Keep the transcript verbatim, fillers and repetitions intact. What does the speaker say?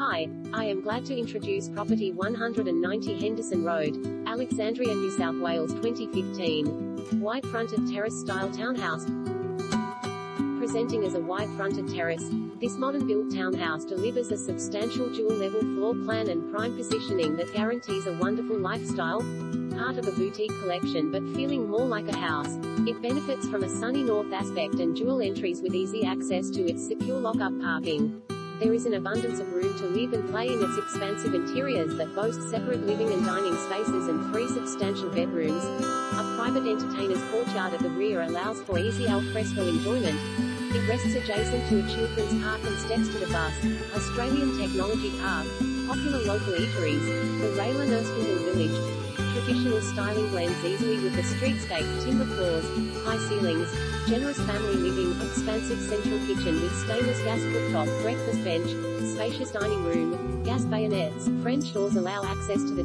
Hi, I am glad to introduce Property one ninety Henderson Road, Alexandria, New South Wales twenty fifteen. Wide-fronted terrace-style townhouse. Presenting as a wide-fronted terrace, this modern-built townhouse delivers a substantial dual-level floor plan and prime positioning that guarantees a wonderful lifestyle. Part of a boutique collection but feeling more like a house, it benefits from a sunny north aspect and dual entries with easy access to its secure lock-up parking. There is an abundance of room to live and play in its expansive interiors that boast separate living and dining spaces and three substantial bedrooms. A private entertainer's courtyard at the rear allows for easy al fresco enjoyment. It rests adjacent to a children's park and steps to the bus, Australian Technology Park, popular local eateries, the Raila Nersingil Village. Traditional styling blends easily with the streetscape, timber floors, high ceilings, generous family living, expansive central kitchen with stainless gas cooktop, breakfast bench, spacious dining room, gas bayonets. French doors allow access to the